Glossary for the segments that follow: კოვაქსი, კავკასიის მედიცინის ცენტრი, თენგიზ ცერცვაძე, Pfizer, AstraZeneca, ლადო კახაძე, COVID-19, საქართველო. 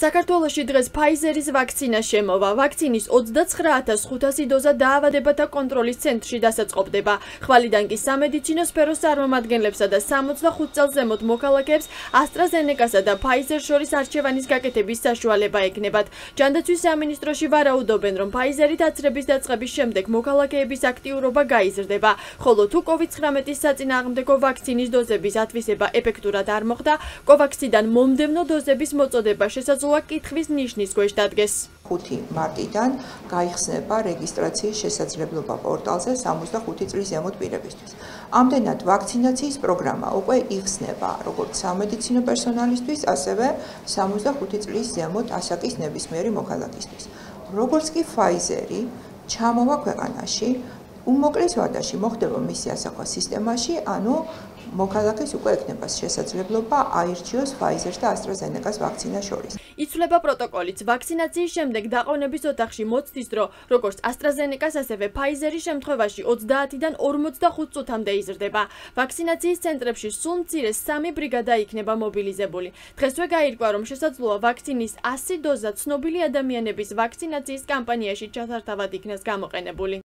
საქართველოში დღეს Pfizer-ის ვაქცინა შემოვა. Ვაქცინის 29500 დოზა დაავადებათა კონტროლის ცენტრში დასაწყობდება. ხვალიდან კი სამედიცინო სფეროს წარმომადგენლებსა და 65 წელს ზემოთ მოქალაქეებს AstraZeneca-სა და Pfizer შორის არჩევანის გაკეთების საშუალება ეკნებათ. ჯანდაცვის სამინისტროში ვარაუდობენ, რომ Pfizer-ი დაცრების დაწყების შემდეგ მოქალაქეების აქტიურობა გაიზრდება, ხოლო თუ COVID-19-ის საწინააღმდეგო ვაქცინის დოზების ათვისება ეფექტურად არ მოხდა, კოვაქსიდან მომდევნო დოზების მოწოდება შესაძლოა კითხვის ნიშნის ქვეშ დადგეს. 5 მარტიდან გაიხსნება რეგისტრაციის შესაძლებლობა პორტალზე 65 წლის ზემოთ პირებისთვის. Ამდენად ვაქცინაციის პროგრამა უკვე იხსნება, როგორც სამედიცინო პერსონალისთვის, ასევე 65 წლის ზემოთ ასაკის ნებისმიერი მოქალაქისთვის. Როგორც კი Pfizer-ი ჩამოვა ქვეყანაში, უმოკლეს ვადაში მოხდება მისი ასახვა სისტემაში, ანუ მოქალაქეს უკვე ეკნება შესაძლებლობა აირჩიოს Pfizer-ს და AstraZeneca-ს ვაქცინა შორის. იცვლება პროტოკოლიც. Ვაქცინაციის შემდეგ დაყოვნების ოთახში მოცდის დრო, როგორც AstraZeneca-ს, ასევე Pfizer-ის შემთხვევაში 30-დან 45 წუთამდე იზრდება. Ვაქცინაციის ცენტრებში სულ მცირე 3 ბრიგადა იქნება მობილიზებული. დღესვე გაირკვა, რომ შესაძლოა ვაქცინის 100 დოზა ცნობილი ადამიანების ვაქცინაციის კამპანიაში ჩასართავად იქნას გამოყენებული.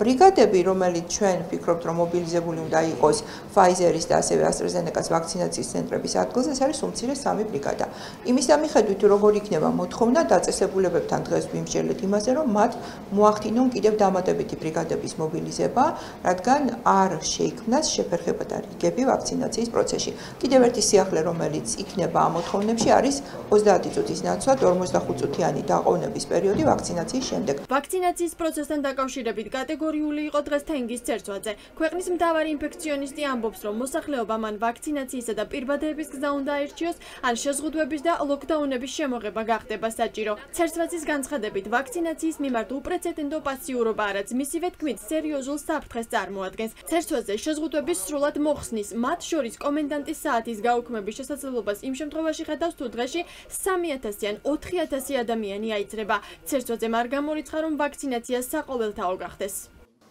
Ბრიგადები, რომელიც ჩვენ ვფიქრობთ, რომ მობილიზებული უნდა იყოს Pfizer-ის და ასევე AstraZeneca-ს ვაქცინაციის ცენტრების ადგილზე, ეს არის უმცირე 3 ბრიგადა. Იმის მიხედვით, როგორ იქნება მოთხოვნა, დაწესებულებებთან დღეს ვიმსჯელეთ იმაზე, რომ მათ მოახდინონ კიდევ დამატებითი ბრიგადების მობილიზება, რადგან არ შეიქმნას შეფერხებათა რიგები ვაქცინაციის პროცესში. Კიდევ ერთი სიახლე, რომელიც იქნება ამ მოთხოვნებში, არის 30 წუთის ნაცვლად 45 წუთიანი დაყოვნების პერიოდი ვაქცინაციის შემდეგ. ვაქცინაციის პროცესთან დაკავშირებით კატეგორიული იყო დღეს თენგიზ ცერცვაძე. ქვეყნის მთავარი ინფექციონისტი ამბობს, რომ მოსახლეობა მან ვაქცინაციისა და პირბადეების გზა უნდა აირჩიოს, ან შეზღუდვების და ლოკდაუნების შემოღება გახდება საჭირო. ცერცვაძის განცხადებით, ვაქცინაციის მიმართ უპრეცედენტო პასიურობა არაც, მისივე თქმით, სერიოზულ საფრთხეს წარმოადგენს. ცერცვაძე შეზღუდვების სრულად მოხსნის, მათ შორის კომენდანტის საათის გაუქმების შესაძლებლობას იმ შემთხვევაში ხედავს, თუ დღეში 3000 ან 4000 ადამიანი აიწრება. ცერცვაძემ არ გამორიცხა, რომ ვაქცინაცია საყოველთაო გახდეს.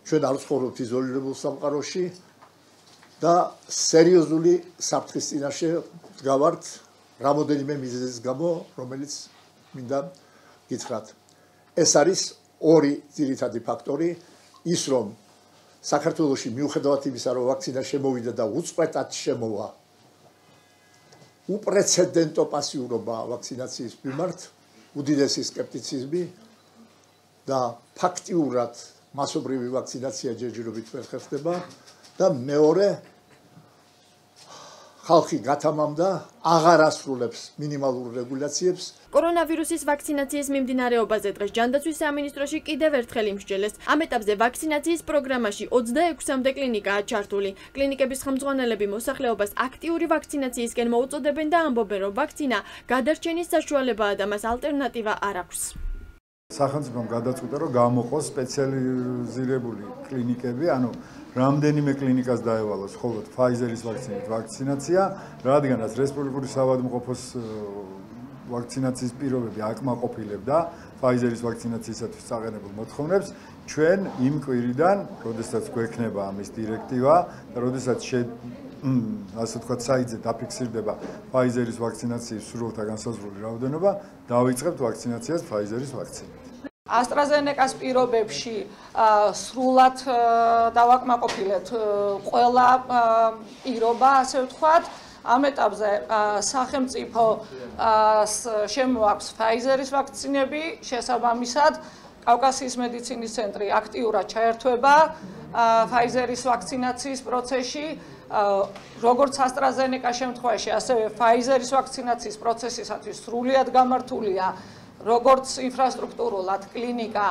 Ჩვენ არ ვცხოვრობთ იზოლირებულ სამყაროში და სერიოზული საფრთხის წინაშე ვდგავართ რამოდენიმე მიზეზის გამო, რომელიც მინდა გითხრათ. ეს არის 2 ძირითადი ფაქტორი, ის რომ საქართველოში მიუხედავად იმისა, რომ ვაქცინა შემოვიდა და უწყვეტად შემოვა, უპრეცედენტო პასიურობა ვაქცინაციის მიმართ, უდიდესი სკეპტიციზმი და ფაქტიურად მასობრივი ვაქცინაცია ჯერჯერობით ვერ ხერხდება და მეორე ხალხი გათამამდა, აღარ ასრულებს მინიმალურ რეგულაციებს. კორონავირუსის ვაქცინაციის მიმდინარეობაზე დღეს ჯანდაცვის სამინისტროში კიდევ ერთხელ იმსჯელეს. ამ ეტაპზე ვაქცინაციის პროგრამაში 26-მდე კლინიკაა ჩართული. კლინიკების ხელმძღვანელები მოსახლეობას აქტიური ვაქცინაციისკენ მოუწოდებენ და ამბობენ, რომ ვაქცინა გადარჩენის საშუალებაა და მას ალტერნატივა არ აქვს. Სახელმწიფომ გადაწყვიტა, რომ გამოყოს სპეციალიზირებული კლინიკები, ანუ რამდენიმე კლინიკას დაევალოს მხოლოდ Pfizer-ის ვაქცინით ვაქცინაცია, რადგანაც რესპუბლიკური საავადმყოფოს ვაქცინაციის პირობები აკმაყოფილებდა Pfizer-ის ვაქცინაციისათვის წაყენებულ მოთხოვნებს. Ჩვენ იმ კვირიდან, როდესაც გვექნება ამის დირექტივა და როდესაც ასე თქვა საიტზე დაფიქსირდება Pfizer-ის ვაქცინაციის სროლთა განსაზღვრული რაოდენობა, დავიწყებთ ვაქცინაციას Pfizer-ის ვაქცინით. AstraZeneca-ს პირობებში სრულად დავაკმაყოფილეთ ყველა პირობა, ასე ვთქვათ. Am etapze სახელმწიფო შემოაქვს Pfizer-ის ვაქცინები, შესაბამისად კავკასიის მედიცინის ცენტრი აქტიურად ჩაერთვება Pfizer-ის ვაქცინაციის პროცესში, როგორც AstraZeneca-ს შემთხვევაში, ასევე Pfizer-ის ვაქცინაციის პროცესისათვის სრულად გამართულია, როგორც ინფრასტრუქტურულად კლინიკა,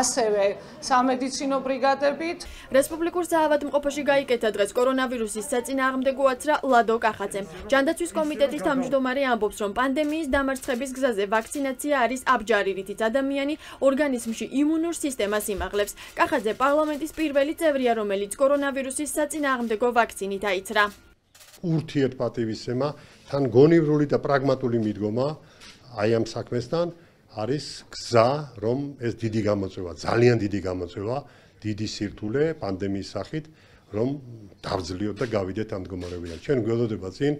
ასევე სამედიცინო ბრიგადებით. რესპუბლიკურ საავადმყოფოში გაიკეთა დღეს კორონავირუსის საწინააღმდეგო აცრა ლადო კახაძემ. ჯანდაცვის კომიტეტის თავმჯდომარე ამბობს, რომ პანდემიის დამარცხების გზაზე ვაქცინაცია არის აბჯარი, რითიც ადამიანი ორგანიზმში იმუნურ სისტემას იმაღლებს. კახაძე პარლამენტის პირველი წევრია, რომელიც კორონავირუსის საწინააღმდეგო ვაქცინით აიცრა. ურთიერთპატივისცემა, თან გონივრული და პრაგმატული მიდგომა აი ამ საქმესთან არის გზა, რომ ეს დიდი გამოწვევა, ძალიან დიდი გამოწვევა, დიდი სირთულე პანდემიის სახით, რომ დავძლიოთ და გავიდეთ ამ მდგომარეობიდან. Ჩვენ გველოდება წინ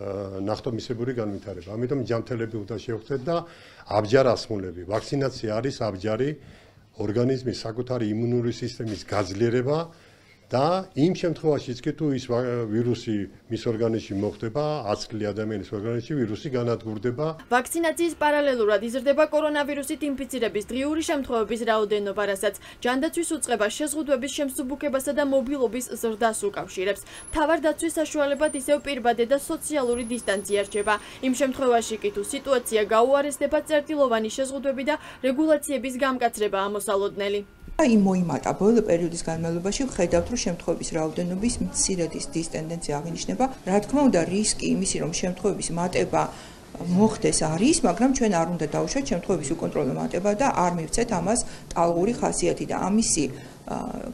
ნახტომისებური განვითარება. Ამიტომ ჯანმრთელები უნდა შეხვდეთ და აბჯარასმულები. Ვაქცინაცია არის აბჯარი ორგანიზმის საკუთარი იმუნური სისტემის გაძლიერება და იმ შემთხვევაშიც კი თუ ის ვირუსი მის ორგანიზმში მოხდება, 10 წელი ადამიანის ორგანიზმში ვირუსი განადგურდება. Ვაქცინაციის პარალელურად იზრდება კორონავირუსით ინფიცირების დღიური შემთხვევების რაოდენობა, რასაც ჯანდაცვის უწყება შეზღუდვების შემსუბუქებასა და მობილობის ზრდას უკავშირებს. თავადაცვის საშუალებად ისევ პირბადე და სოციალური დისტანცია რჩება. იმ შემთხვევაში კი თუ სიტუაცია გაუარესდება, წერტილოვანი შეზღუდვები და რეგულაციების გამკაცრება ამოსალოდნელი. Იმ მოიმატა ბოლო პერიოდის განმავლობაში ვხედავთ, რომ შემთხვევების რაოდენობის მცირედის ტენდენცია აღინიშნება. Რა თქმა უნდა, რისკი იმისი, რომ შემთხვევების მატება მოხდეს არის, მაგრამ ჩვენ არ უნდა დავუშვათ შემთხვევების უკონტროლო მატება და არ მივცეთ ამას ტალღური ხასიათი და ამისი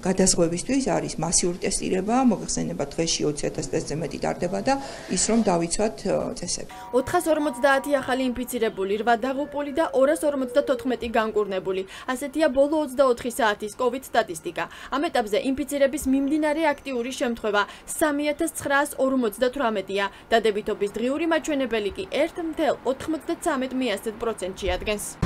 გადაზღვევისთვის არის მასიური ტესტირება, მოგხსენება დღეში 20000 ტესტზე მეტი ტარდება და ის რომ დავიცვათ წესები. 450 ახალი ინფიცირებული, 8 დაღუპული და 254 განკურნებული. ასეთია ბოლო 24 საათის COVID სტატისტიკა. ამ ეტაპზე ინფიცირების მიმდინარე აქტიური შემთხვევა 3958-ია. დადებითობის დღიური მაჩვენებელი კი 1,93%-ში ადგენს.